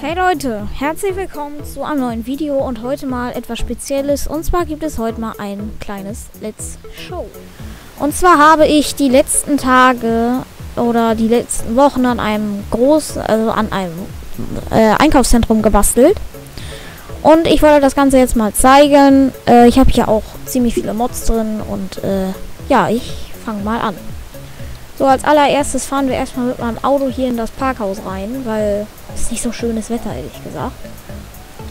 Hey Leute, herzlich willkommen zu einem neuen Video und heute mal etwas Spezielles. Und zwar gibt es heute mal ein kleines Let's Show. Und zwar habe ich die letzten Tage oder die letzten Wochen an einem Einkaufszentrum gebastelt. Und ich wollte das Ganze jetzt mal zeigen. Ich habe hier auch ziemlich viele Mods drin und ja, ich fange mal an. So, als allererstes fahren wir erstmal mit meinem Auto hier in das Parkhaus rein, weil es nicht so schönes Wetter, ehrlich gesagt.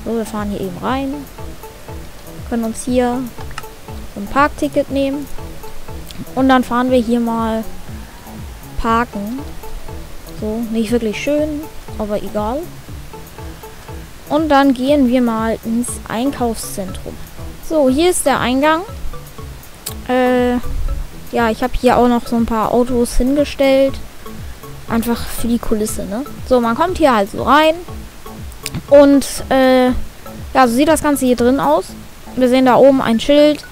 So, wir fahren hier eben rein, können uns hier ein Parkticket nehmen und dann fahren wir hier mal parken. So, nicht wirklich schön, aber egal. Und dann gehen wir mal ins Einkaufszentrum. So, hier ist der Eingang. Ja, ich habe hier auch noch so ein paar Autos hingestellt. Einfach für die Kulisse, ne? So, man kommt hier halt so rein. Und, ja, so sieht das Ganze hier drin aus. Wir sehen da oben ein Schild.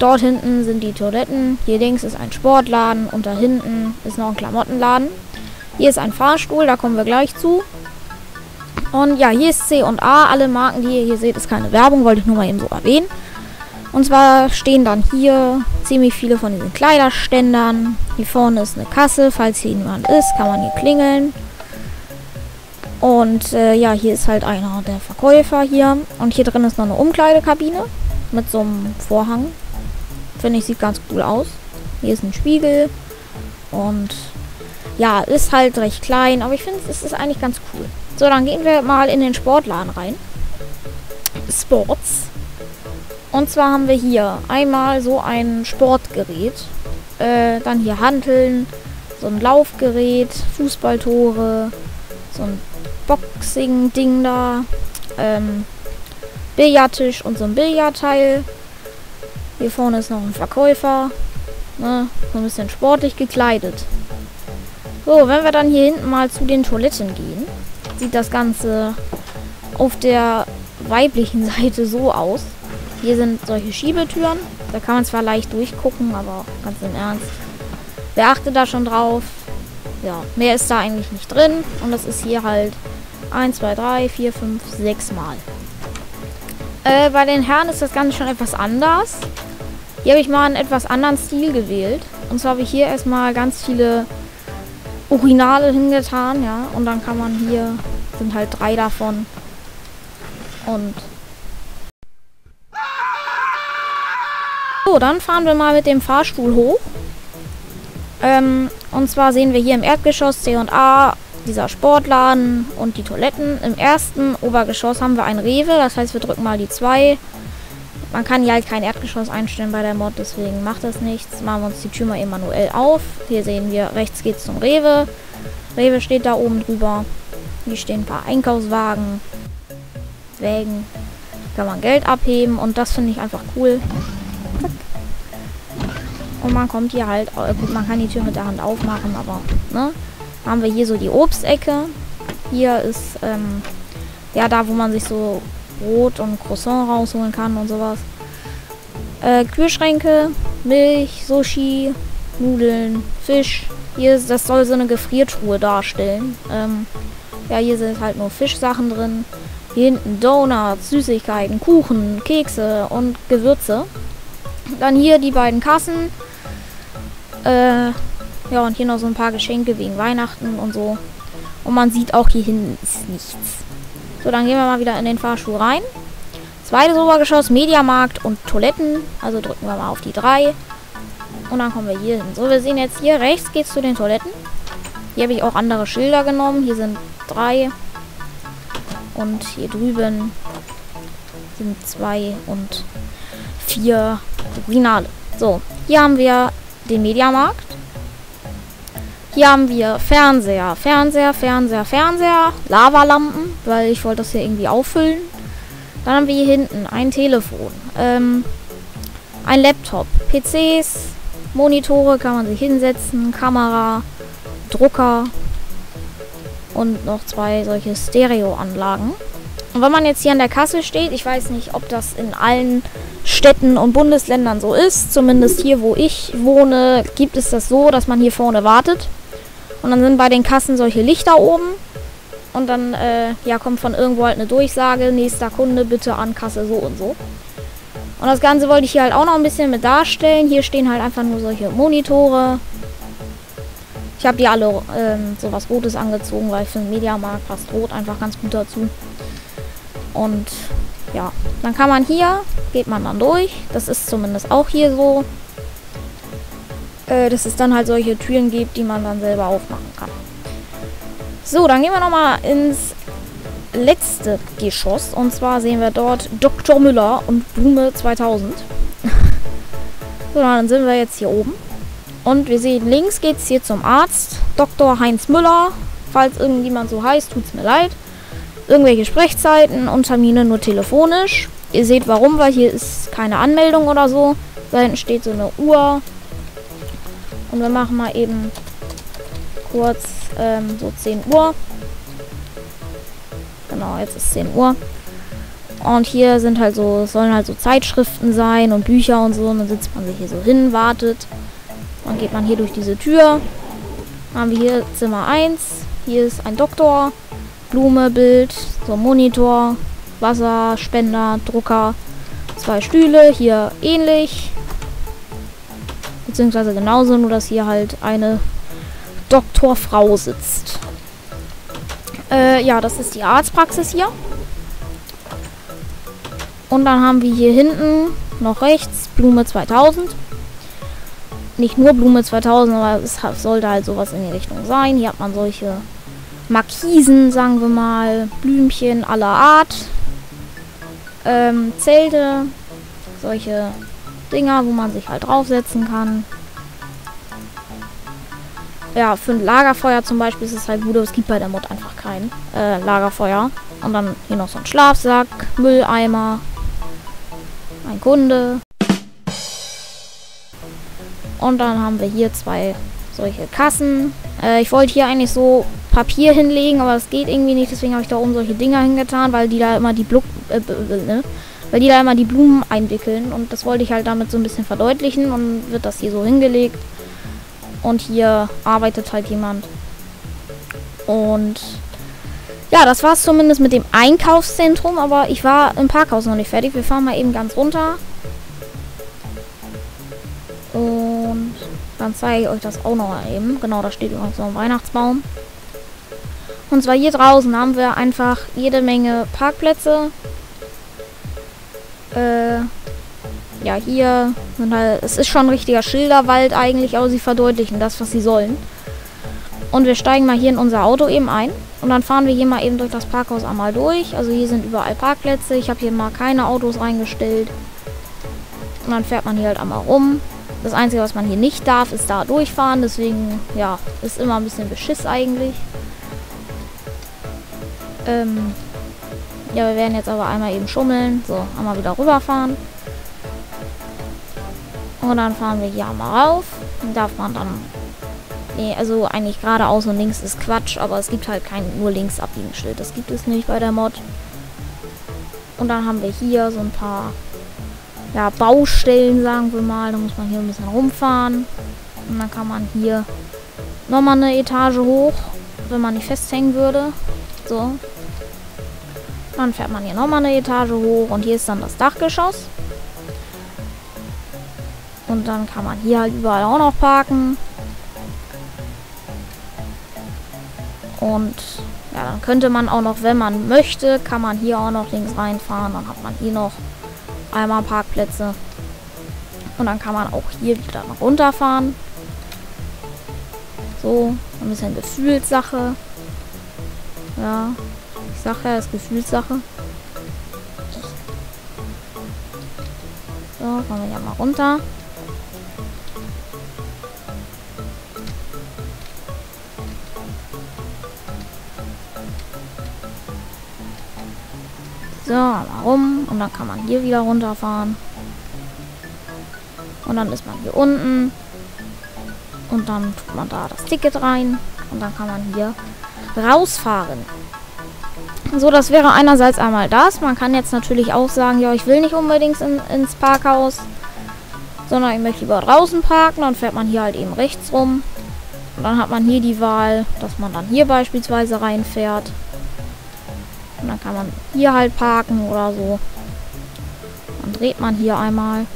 Dort hinten sind die Toiletten. Hier links ist ein Sportladen. Und da hinten ist noch ein Klamottenladen. Hier ist ein Fahrstuhl, da kommen wir gleich zu. Und ja, hier ist C&A. Alle Marken, die ihr hier seht, ist keine Werbung. Wollte ich nur mal eben so erwähnen. Und zwar stehen dann hier ziemlich viele von diesen Kleiderständern. Hier vorne ist eine Kasse. Falls hier jemand ist, kann man hier klingeln. Und ja, hier ist halt einer der Verkäufer hier. Und hier drin ist noch eine Umkleidekabine mit so einem Vorhang. Finde ich, sieht ganz cool aus. Hier ist ein Spiegel. Und ja, ist halt recht klein. Aber ich finde, es ist eigentlich ganz cool. So, dann gehen wir mal in den Sportladen rein. Sports. Und zwar haben wir hier einmal so ein Sportgerät, dann hier Hanteln, so ein Laufgerät, Fußballtore, so ein Boxing-Ding da, Billardtisch und so ein Billardteil. Hier vorne ist noch ein Verkäufer, ne, so ein bisschen sportlich gekleidet. So, wenn wir dann hier hinten mal zu den Toiletten gehen, sieht das Ganze auf der weiblichen Seite so aus. Hier sind solche Schiebetüren. Da kann man zwar leicht durchgucken, aber ganz im Ernst. Wer achtet da schon drauf? Ja, mehr ist da eigentlich nicht drin. Und das ist hier halt 1, 2, 3, 4, 5, 6 Mal. Bei den Herren ist das Ganze schon etwas anders. Hier habe ich mal einen etwas anderen Stil gewählt. Und zwar habe ich hier erstmal ganz viele Urinale hingetan, ja. Und dann kann man hier, sind halt 3 davon. Und so, dann fahren wir mal mit dem Fahrstuhl hoch. Und zwar sehen wir hier im Erdgeschoss C&A, dieser Sportladen und die Toiletten. Im ersten Obergeschoss haben wir ein Rewe, das heißt, wir drücken mal die 2. Man kann hier halt kein Erdgeschoss einstellen bei der Mod, deswegen macht das nichts. Machen wir uns die Tür mal manuell auf. Hier sehen wir, rechts geht es zum Rewe. Rewe steht da oben drüber. Hier stehen ein paar Einkaufswagen. Wägen. Kann man Geld abheben und das finde ich einfach cool. Und man kommt hier halt, gut, man kann die Tür mit der Hand aufmachen, aber, ne? Haben wir hier so die Obstecke. Hier ist, ja, da, wo man sich so Brot und Croissant rausholen kann und sowas. Kühlschränke, Milch, Sushi, Nudeln, Fisch. Hier ist, das soll so eine Gefriertruhe darstellen. Ja, hier sind halt nur Fischsachen drin. Hier hinten Donuts, Süßigkeiten, Kuchen, Kekse und Gewürze. Dann hier die beiden Kassen. Ja, und hier noch so ein paar Geschenke wegen Weihnachten und so. Und man sieht auch, hier hinten ist nichts. So, dann gehen wir mal wieder in den Fahrstuhl rein. Zweites Obergeschoss, Mediamarkt und Toiletten. Also drücken wir mal auf die 3. Und dann kommen wir hier hin. So, wir sehen jetzt hier rechts geht es zu den Toiletten. Hier habe ich auch andere Schilder genommen. Hier sind 3. Und hier drüben sind 2 und 4 Urinale. So, hier haben wir den Mediamarkt. Hier haben wir Fernseher, Fernseher, Lavalampen, weil ich wollte das hier irgendwie auffüllen. Dann haben wir hier hinten ein Telefon, ein Laptop, PCs, Monitore, kann man sich hinsetzen, Kamera, Drucker und noch 2 solche Stereoanlagen. Und wenn man jetzt hier an der Kasse steht, ich weiß nicht, ob das in allen Städten und Bundesländern so ist, zumindest hier, wo ich wohne, gibt es das so, dass man hier vorne wartet. Und dann sind bei den Kassen solche Lichter oben. und dann ja, kommt von irgendwo halt eine Durchsage, nächster Kunde, bitte an Kasse so und so. Und das Ganze wollte ich hier halt auch noch ein bisschen mit darstellen. Hier stehen halt einfach nur solche Monitore. Ich habe die alle so was Rotes angezogen, weil für den Mediamarkt passt Rot einfach ganz gut dazu. Und ja, dann kann man hier, geht man dann durch. Das ist zumindest auch hier so, dass es dann halt solche Türen gibt, die man dann selber aufmachen kann. So, dann gehen wir nochmal ins letzte Geschoss. Und zwar sehen wir dort Dr. Müller und Blume 2000. So, dann sind wir jetzt hier oben. Und wir sehen, links geht es hier zum Arzt. Dr. Heinz Müller. Falls irgendjemand so heißt, tut es mir leid. Irgendwelche Sprechzeiten und Termine nur telefonisch. Ihr seht warum, weil hier ist keine Anmeldung oder so. Da hinten steht so eine Uhr. Und wir machen mal eben kurz so 10 Uhr. Genau, jetzt ist 10 Uhr. Und hier sind halt so, es sollen halt so Zeitschriften sein und Bücher und so. Und dann sitzt man sich hier so hin, wartet. Dann geht man hier durch diese Tür. Dann haben wir hier Zimmer 1. Hier ist ein Doktor. Blume, Bild, so ein Monitor, Wasser, Spender, Drucker, 2 Stühle, hier ähnlich. Beziehungsweise genauso, nur dass hier halt eine Doktorfrau sitzt. Ja, das ist die Arztpraxis hier. Und dann haben wir hier hinten noch rechts Blume 2000. Nicht nur Blume 2000, aber es sollte halt sowas in die Richtung sein. Hier hat man solche Markisen, sagen wir mal, Blümchen aller Art, Zelte, solche Dinger, wo man sich halt draufsetzen kann. Ja, für ein Lagerfeuer zum Beispiel ist es halt gut, aber es gibt bei der Mod einfach kein Lagerfeuer. Und dann hier noch so ein Schlafsack, Mülleimer, ein Kunde. Und dann haben wir hier 2 solche Kassen. Ich wollte hier eigentlich so Papier hinlegen, aber das geht irgendwie nicht. Deswegen habe ich da oben solche Dinger hingetan, weil die da immer die Blumen einwickeln. Und das wollte ich halt damit so ein bisschen verdeutlichen. Und wird das hier so hingelegt. Und hier arbeitet halt jemand. Und ja, das war es zumindest mit dem Einkaufszentrum. Aber ich war im Parkhaus noch nicht fertig. Wir fahren mal eben ganz runter. Und dann zeige ich euch das auch noch mal eben. Genau, da steht übrigens so ein Weihnachtsbaum. Und zwar hier draußen haben wir einfach jede Menge Parkplätze. Ja, hier sind halt, es ist schon ein richtiger Schilderwald eigentlich, aber sie verdeutlichen das, was sie sollen. Und wir steigen mal hier in unser Auto eben ein. Und dann fahren wir hier mal eben durch das Parkhaus einmal durch. Also hier sind überall Parkplätze. Ich habe hier mal keine Autos reingestellt. Und dann fährt man hier halt einmal rum. Das Einzige, was man hier nicht darf, ist da durchfahren. Deswegen, ja, ist immer ein bisschen Beschiss eigentlich. Ja, wir werden jetzt aber einmal eben schummeln. So, einmal wieder rüberfahren. Und dann fahren wir hier einmal rauf. Dann darf man dann... Nee, also eigentlich geradeaus und links ist Quatsch. Aber es gibt halt kein nur links abbiegen Schild. Das gibt es nicht bei der Mod. Und dann haben wir hier so ein paar... Ja, Baustellen, sagen wir mal. Da muss man hier ein bisschen rumfahren. Und dann kann man hier nochmal eine Etage hoch, wenn man nicht festhängen würde. So. Dann fährt man hier nochmal eine Etage hoch. Und hier ist dann das Dachgeschoss. Und dann kann man hier halt überall auch noch parken. Und ja, dann könnte man auch noch, wenn man möchte, kann man hier auch noch links reinfahren. Dann hat man hier noch einmal Parkplätze. Und dann kann man auch hier wieder noch runterfahren. So, ein bisschen Gefühlssache. Ja, ich sage ja, ist Gefühlssache. So, fahren wir ja mal runter. So, mal rum. Und dann kann man hier wieder runterfahren. Und dann ist man hier unten. Und dann tut man da das Ticket rein. Und dann kann man hier rausfahren. So, das wäre einerseits einmal das. Man kann jetzt natürlich auch sagen, ja, ich will nicht unbedingt ins Parkhaus. Sondern ich möchte lieber draußen parken. Dann fährt man hier halt eben rechts rum. Und dann hat man hier die Wahl, dass man dann hier beispielsweise reinfährt. Und dann kann man hier halt parken oder so. Dann dreht man hier einmal.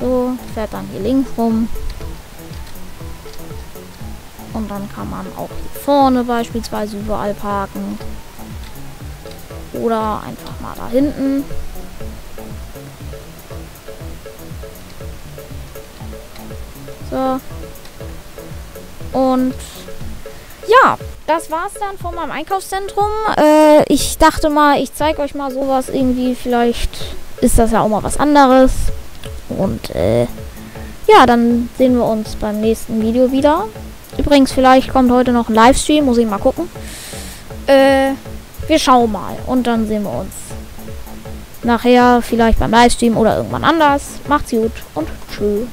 So, fährt dann hier links rum. Und dann kann man auch hier vorne beispielsweise überall parken. Oder einfach mal da hinten. So. Und ja, das war's dann von meinem Einkaufszentrum. Ich dachte mal, ich zeige euch mal sowas irgendwie. Vielleicht ist das ja auch mal was anderes. Und ja, dann sehen wir uns beim nächsten Video wieder. Übrigens, vielleicht kommt heute noch ein Livestream. Muss ich mal gucken. Wir schauen mal. Und dann sehen wir uns nachher vielleicht beim Livestream oder irgendwann anders. Macht's gut und tschüss.